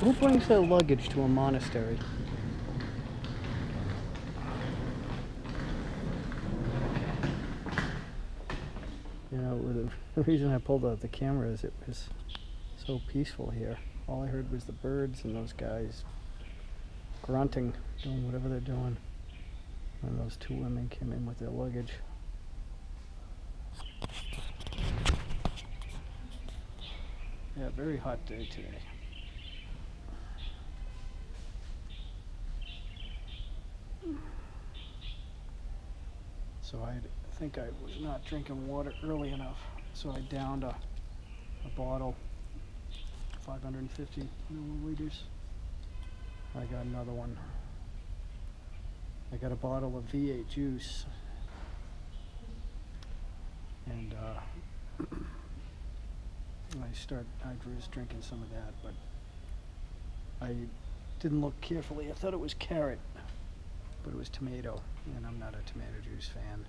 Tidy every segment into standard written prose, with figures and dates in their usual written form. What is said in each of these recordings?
Who brings their luggage to a monastery? You know, the reason I pulled out the camera is it was so peaceful here. All I heard was the birds and those guys grunting, doing whatever they're doing. And those two women came in with their luggage. Yeah, very hot day today. So I think I was not drinking water early enough, so I downed a bottle, 550 milliliters. I got another one. I got a bottle of V8 juice, and I was drinking some of that, but I didn't look carefully. I thought it was carrot, but it was tomato, and I'm not a tomato juice fan.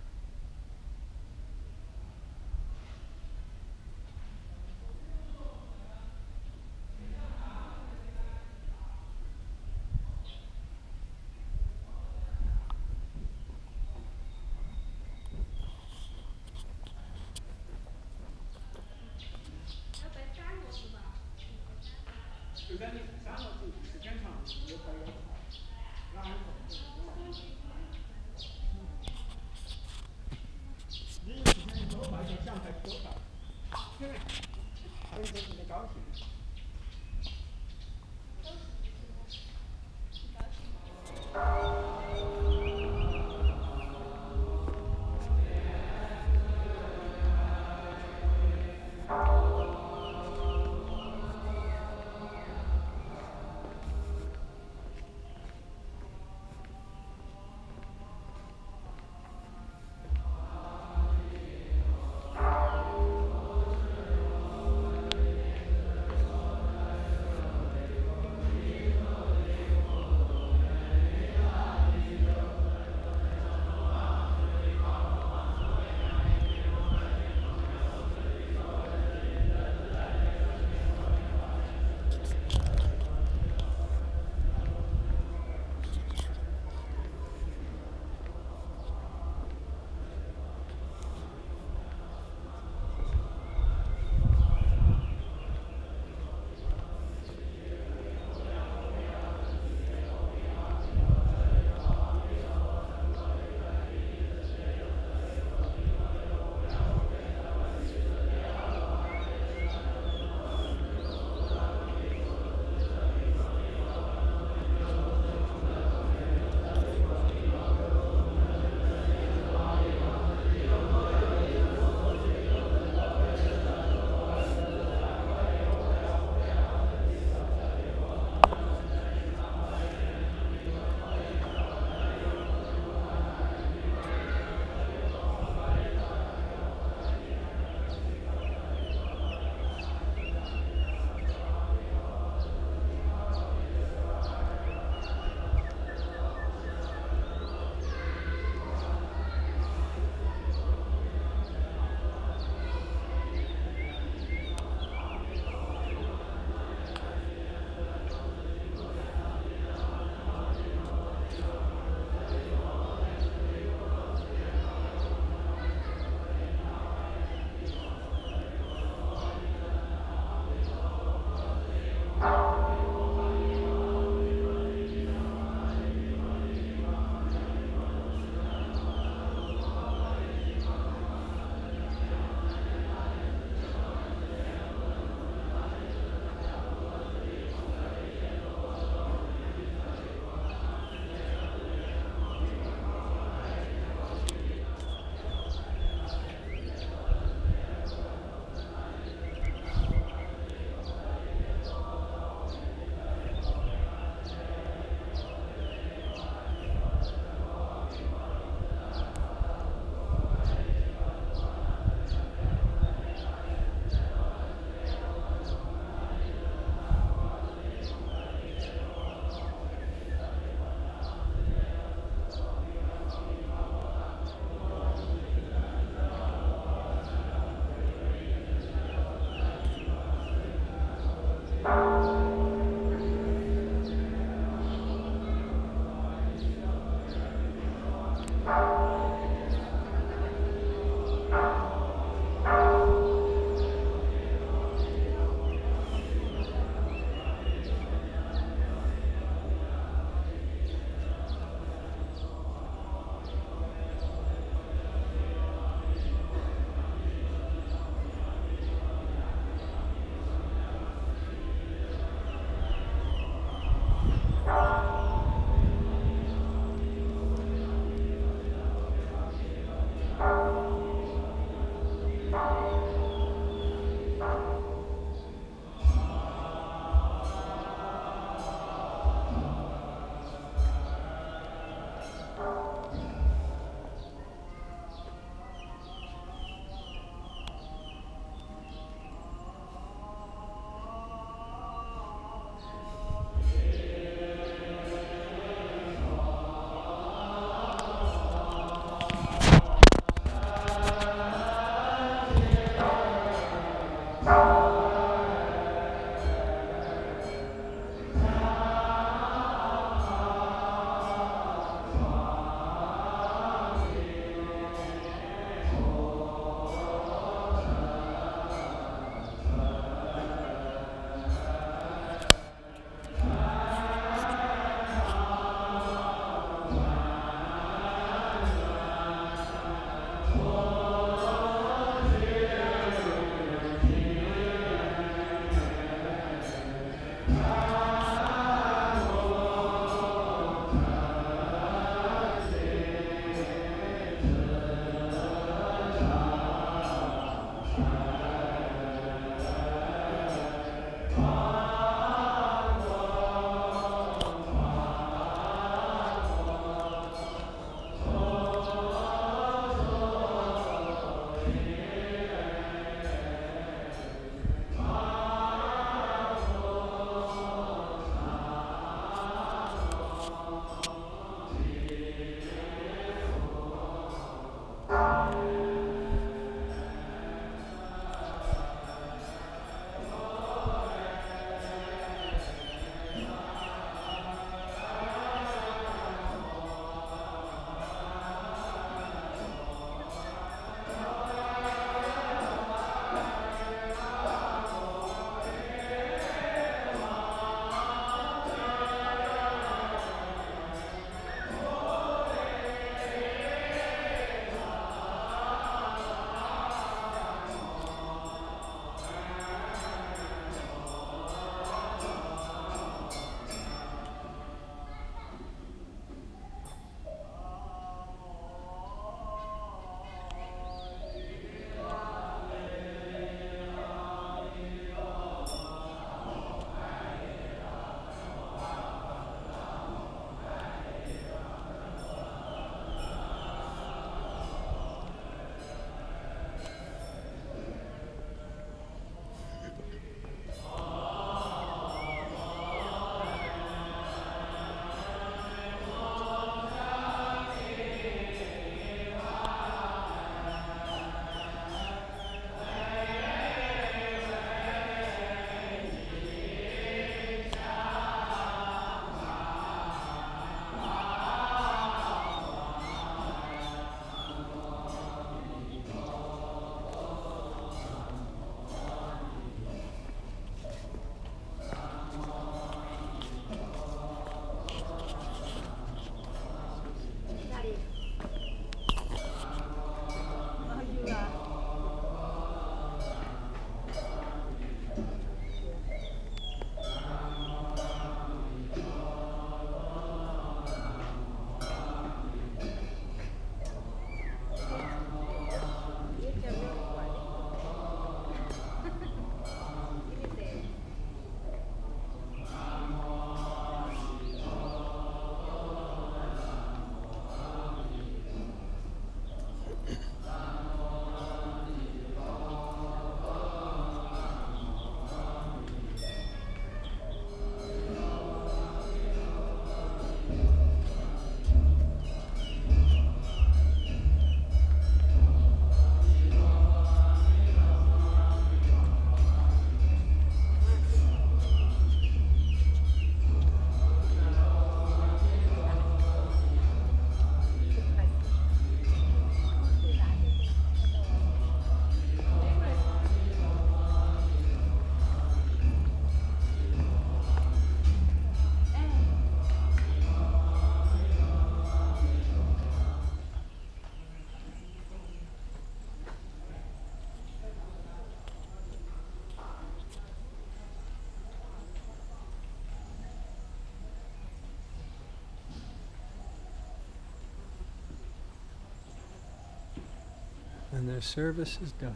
And their service is done.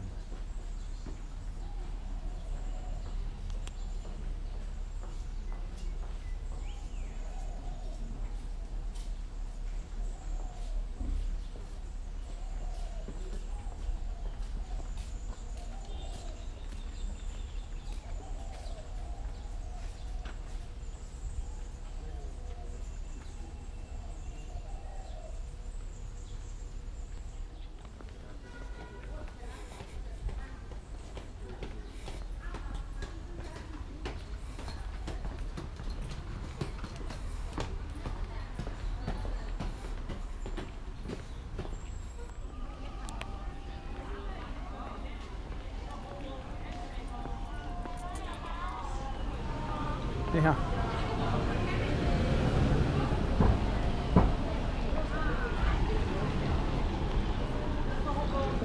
यहाँ।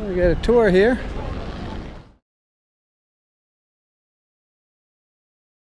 We get a tour here.